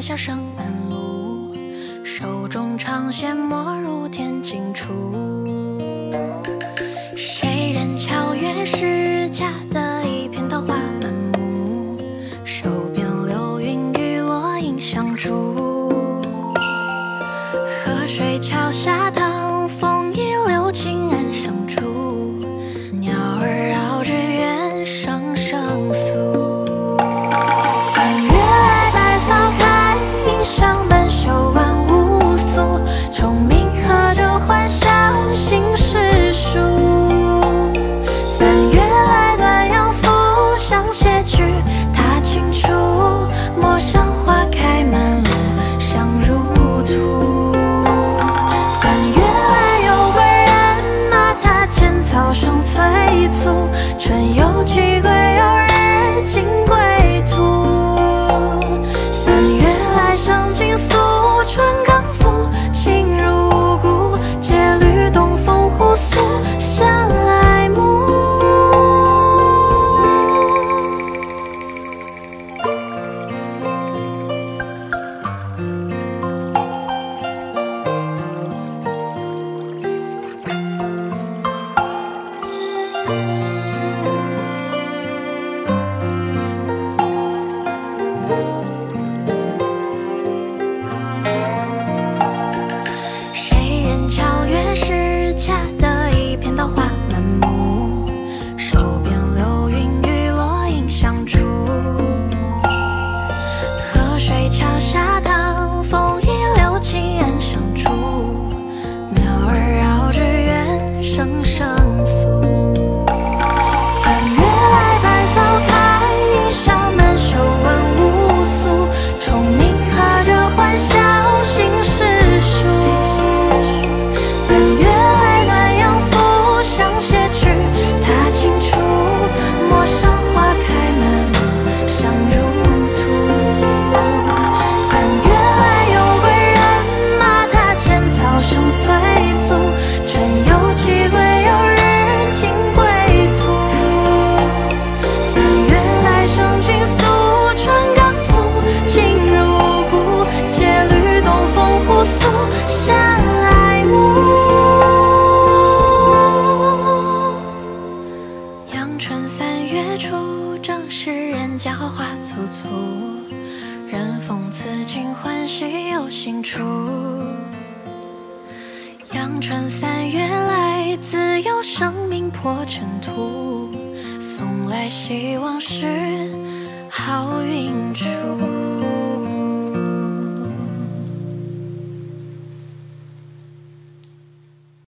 月箫声满路，手中长弦没入天尽处。谁人巧月是家的一片桃花满目，手边流云与落影相逐。河水桥下堂风一流，轻暗生处，鸟儿绕指月声声诉。 上半袖乱无素，虫鸣何者欢笑心事数。三月来断杨赋，上写句踏青处，陌上花开满路，香如土。三月来有归人马，踏前草声催促，春有去归有日尽归途。 上青素，春刚复，情如故。借绿东风互诉，山来暮。送来希望是好运处。